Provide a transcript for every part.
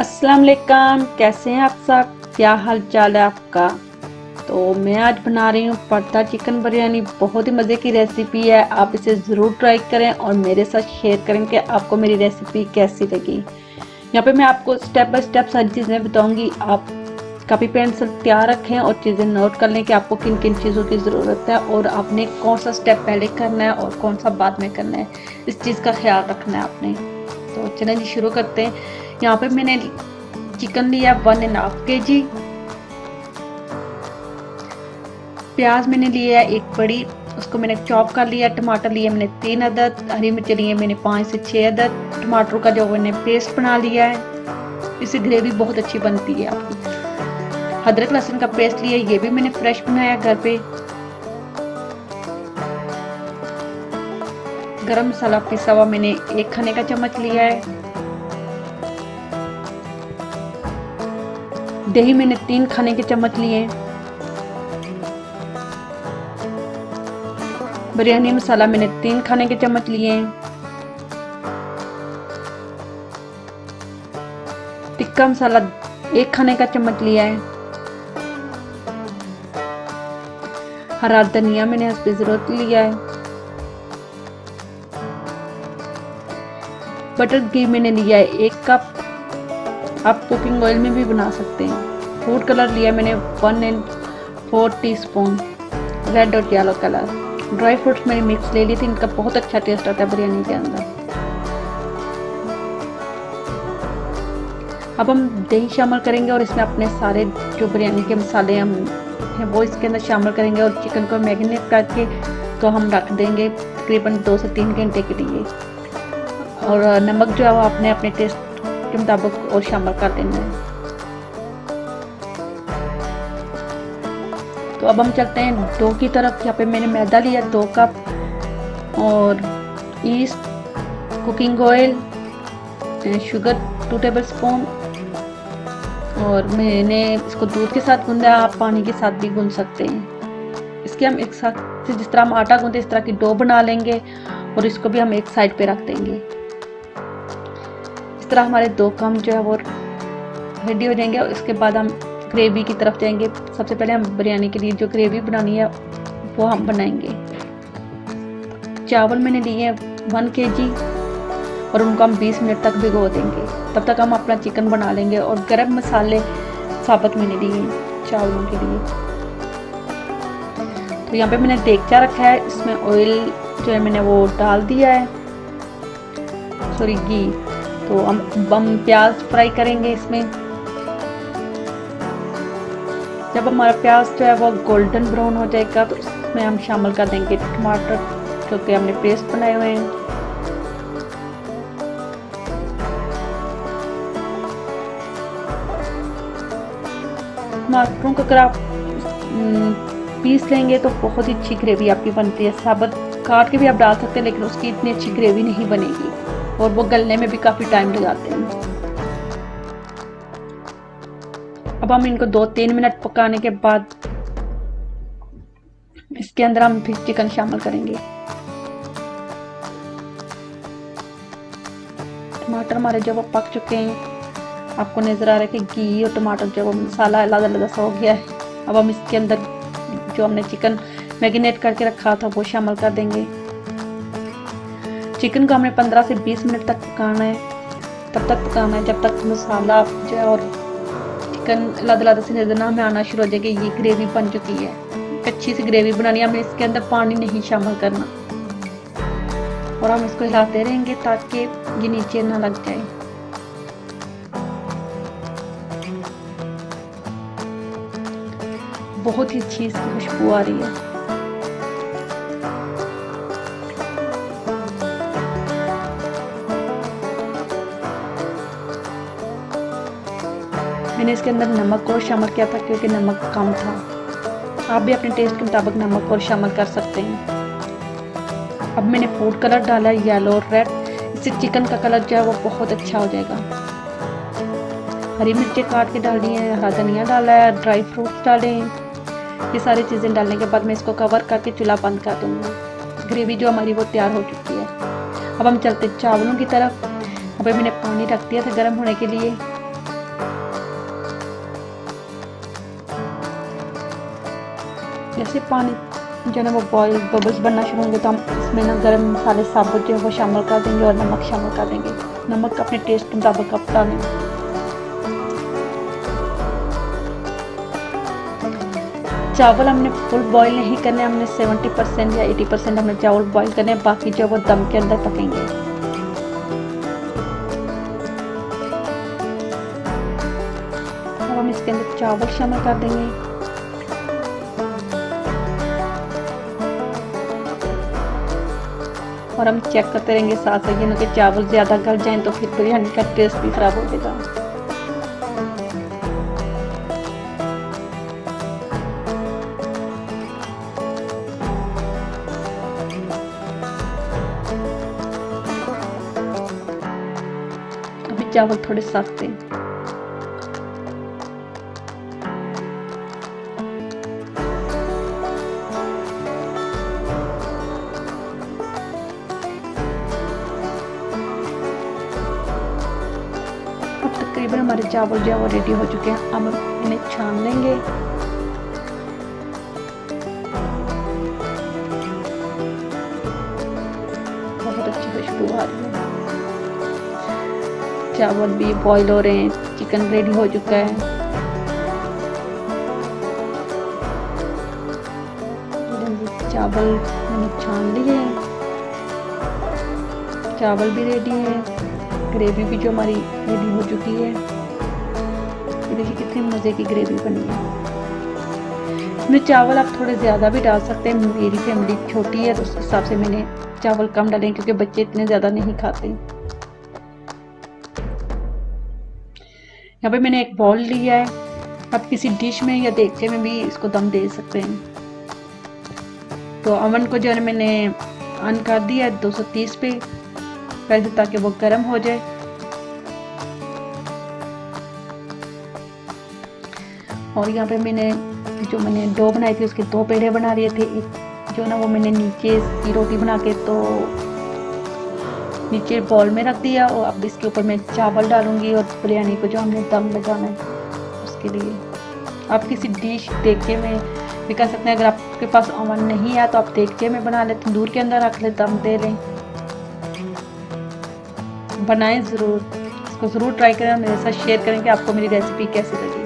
अस्सलाम वालेकुम, कैसे हैं आप सब, क्या हाल चाल है आपका। तो मैं आज बना रही हूँ पर्दा चिकन बिरयानी। बहुत ही मज़े की रेसिपी है, आप इसे ज़रूर ट्राई करें और मेरे साथ शेयर करें कि आपको मेरी रेसिपी कैसी लगी। यहाँ पे मैं आपको स्टेप बाय स्टेप सारी चीज़ें बताऊँगी। आप कॉपी पेंसिल तैयार रखें और चीज़ें नोट कर लें कि आपको किन किन चीज़ों की ज़रूरत है और आपने कौन सा स्टेप पहले करना है और कौन सा बाद में करना है, इस चीज़ का ख्याल रखना है आपने। तो चलें जी शुरू करते हैं। यहाँ पे मैंने चिकन लिया 1.5 kg, प्याज मैंने लिया है 1 बड़ी, उसको मैंने चॉप कर लिया। टमाटर लिए मैंने 3 अदद, हरी मिर्च लिए मैंने 5 से 6 अदद। टमाटर का जो मैंने पेस्ट बना लिया है, इससे ग्रेवी बहुत अच्छी बनती है आपकी। अदरक लहसुन का पेस्ट लिया, ये भी मैंने फ्रेश बनाया घर पे। गरम मसाला पिसा हुआ मैंने 1 खाने का चम्मच लिया है। दही मैंने 3 खाने के चम्मच लिए। बिरयानी मसाला मैंने 3 खाने के चम्मच लिए। टिक्का मसाला 1 खाने का चम्मच लिया है। हरा धनिया मैंने इसकी जरूरत लिया है। बटर घी मैंने लिया है 1 कप, आप कुकिंग ऑयल में भी बना सकते हैं। फूड कलर लिया मैंने 1 and 4 टीस्पून, रेड और येलो कलर। ड्राई फ्रूट्स मैंने मिक्स ले ली थी, इनका बहुत अच्छा टेस्ट आता है बिरयानी के अंदर। अब हम दही शामिल करेंगे और इसमें अपने सारे जो बिरयानी के मसाले हम वो इसके अंदर शामिल करेंगे और चिकन को मैरिनेट करके तो हम रख देंगे तकरीबन 2 से 3 घंटे के लिए। और नमक जो है वो आपने अपने टेस्ट के मुताबिक और शामिल कर देना है। तो अब हम चलते हैं डो की तरफ। यहाँ पे मैंने मैदा लिया 2 कप और yeast, cooking oil, sugar 2 tablespoon. और मैंने इसको दूध के साथ गूंदा, आप पानी के साथ भी गूंद सकते हैं। इसके हम एक साथ से जिस तरह हम आटा गूंदे इस तरह की डो बना लेंगे और इसको भी हम एक साइड पे रख देंगे। इस तरह हमारे 2 कप जो है वो रेडी हो जाएंगे। और इसके बाद हम ग्रेवी की तरफ जाएंगे। सबसे पहले हम बिरयानी के लिए जो ग्रेवी बनानी है वो हम बनाएंगे। चावल मैंने लिए हैं 1 kg और उनको हम 20 मिनट तक भिगो देंगे। तब तक हम अपना चिकन बना लेंगे। और गरम मसाले साबुत मैंने लिए चावलों के लिए। तो यहाँ पे मैंने देगचा रखा है, इसमें ऑयल जो है मैंने वो डाल दिया है, सॉरी घी। तो हम प्याज फ्राई करेंगे इसमें। जब हमारा प्याज जो है वो गोल्डन ब्राउन हो जाएगा तो इसमें हम शामिल कर देंगे टमाटर, क्योंकि हमने पेस्ट बनाए हुए हैं। टमाटरों को अगर आप पीस लेंगे तो बहुत ही अच्छी ग्रेवी आपकी बनती है। साबुत काट के भी आप डाल सकते हैं, लेकिन उसकी इतनी अच्छी ग्रेवी नहीं बनेगी और वो गलने में भी काफ़ी टाइम लगाते हैं। अब हम इनको 2-3 मिनट पकाने के बाद इसके अंदर हम फिर चिकन शामिल करेंगे। टमाटर हमारे जब पक चुके हैं, आपको नज़र आ रहा है कि घी और टमाटर जो वो मसाला अलग अलग सा हो गया है। अब हम इसके अंदर जो हमने चिकन मैरिनेट करके रखा था वो शामिल कर देंगे। चिकन को हमने 15 से 20 मिनट तक पकाना है, तब तक पकाना है जब तक मसाला जो है और चिकन अलग अलग से नजर ना में आना शुरू हो जाएगी। ये ग्रेवी बन चुकी है, अच्छी सी ग्रेवी बनानी है। हमने इसके अंदर पानी नहीं शामिल करना और हम इसको हिलाते रहेंगे ताकि ये नीचे ना लग जाए। बहुत ही अच्छी इसकी खुशबू आ रही है। मैंने इसके अंदर नमक और शामिल किया था क्योंकि नमक कम था। आप भी अपने टेस्ट के मुताबिक नमक और शामिल कर सकते हैं। अब मैंने फूड कलर डाला है, येलो और रेड। इससे चिकन का कलर जो है वो बहुत अच्छा हो जाएगा। हरी मिर्चें काट के डाल दी हैं, हरा धनिया डाला है, ड्राई फ्रूट्स डाले हैं। ये सारी चीज़ें डालने के बाद मैं इसको कवर करके चूल्हा बंद कर दूँगी। ग्रेवी जो हमारी वो तैयार हो चुकी है। अब हम चलते चावलों की तरफ। अभी मैंने पानी रख दिया था गर्म होने के लिए। जैसे पानी जो है वो बॉयल बबल्स बनना शुरू होंगे तो हम इसमें ना गर्म मसाले साबुत जो है वो शामिल कर देंगे और नमक शामिल कर देंगे। नमक अपने टेस्ट के मुताबिक आप डालें। चावल हमने फुल बॉयल नहीं करने, हमने 70% या 80% हमने चावल बॉयल करने, बाकी जो वो दम के अंदर पकेंगे। अब हम इसके अंदर चावल शामिल कर देंगे। और हम चेक करते रहेंगे साथ साथ, क्योंकि चावल ज़्यादा गल जाएं तो फिर बिरयानी का टेस्ट भी ख़राब हो जाएगा। चावल थोड़े सख्त हैं, अब तकरीबन हमारे चावल जो है वो रेडी हो चुके हैं। अब हम इन्हें छान लेंगे। बहुत अच्छी खुशबू आ रही है। चावल भी बॉईल हो रहे हैं, चिकन रेडी हो चुका है। चावल मैंने छान लिए हैं, चावल भी रेडी है, ग्रेवी भी जो हमारी रेडी हो चुकी है। ये देखिए कितने मज़े की ग्रेवी बनी है। इसमें चावल आप थोड़े ज़्यादा भी डाल सकते हैं। मेरी फैमिली छोटी है तो उस हिसाब से मैंने चावल कम डाले, क्योंकि बच्चे इतने ज़्यादा नहीं खाते। यहाँ पे मैंने एक बॉल लिया है, आप किसी डिश में या देगचे में भी इसको दम दे सकते हैं। तो अवन को जो है मैंने ऑन कर दिया 230 पे पहले, ताकि वो गर्म हो जाए। और यहाँ पे मैंने डो बनाई थी उसके दो पेड़े बना रहे थे। एक जो ना वो मैंने नीचे की रोटी बना के तो नीचे बॉल में रख दिया, और अब इसके ऊपर मैं चावल डालूंगी और बिरयानी को जो हमने दम लगाना है उसके लिए। आप किसी डिश देखे में भी कर सकते हैं। अगर आपके पास ओवन नहीं है तो आप देखे में बना लें, तंदूर के अंदर रख लें, दम दे लें। बनाएं ज़रूर, इसको ज़रूर ट्राई करें, मेरे साथ शेयर करें कि आपको मेरी रेसिपी कैसी लगी।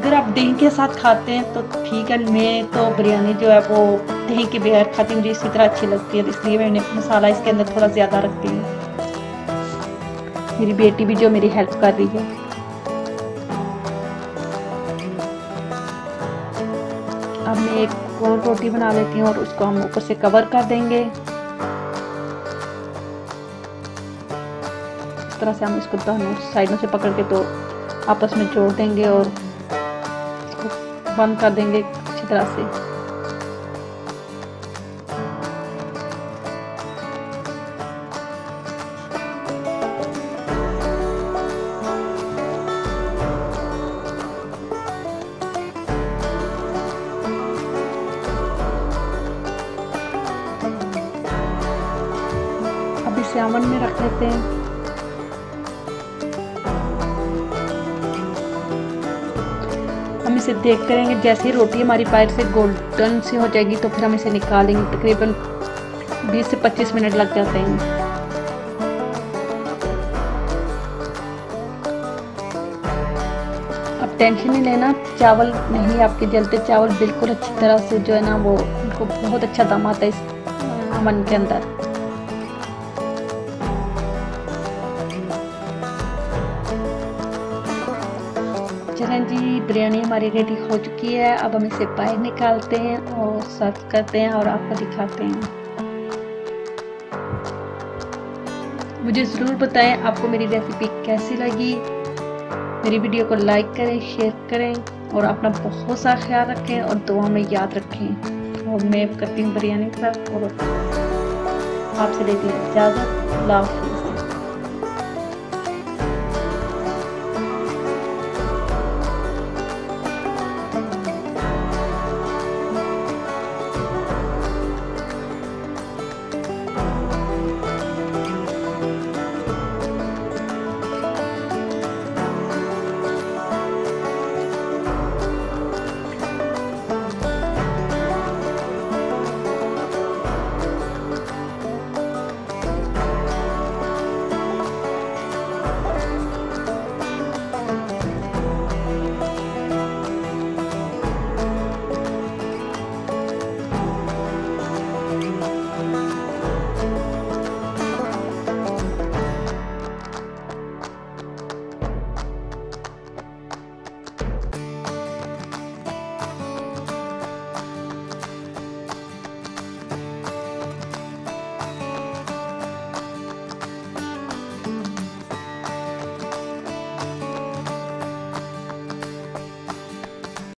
अगर आप दही के साथ खाते हैं तो ठीक है, मैं तो बिरयानी जो है वो दही के बगैर खाती हूँ, मुझे इसी तरह अच्छी लगती है, इसलिए मैंने मसाला इसके अंदर थोड़ा ज़्यादा रखती हूँ। मेरी बेटी भी जो मेरी हेल्प कर रही है। अब मैं एक गोल रोटी बना लेती हूँ और उसको हम ऊपर से कवर कर देंगे। इस तरह से हम इसको दोनों साइडों से पकड़ के तो आपस में जोड़ देंगे और बंद कर देंगे अच्छी तरह से। अब इसे अवन में रख लेते हैं। हम इसे देखते रहेंगे, जैसे ही रोटी हमारी बाहर से गोल्डन सी हो जाएगी तो फिर हम इसे निकालेंगे। तकरीबन 20 से 25 मिनट लग जाते हैं। अब टेंशन नहीं लेना, चावल नहीं आपके जलते, चावल बिल्कुल अच्छी तरह से जो है ना वो उनको बहुत अच्छा दम आता है इस अवन के अंदर। चलें जी, बिरयानी हमारी रेडी हो चुकी है। अब हम इसे बाहर निकालते हैं और सर्व करते हैं और आपको दिखाते हैं। मुझे ज़रूर बताएं आपको मेरी रेसिपी कैसी लगी। मेरी वीडियो को लाइक करें, शेयर करें और अपना बहुत सारा ख्याल रखें और दुआ में याद रखें। और मैं करती हूँ बिरयानी सर्व और आपसे लेती हूँ इजाज़त। अल्लाह हाफ़िज़।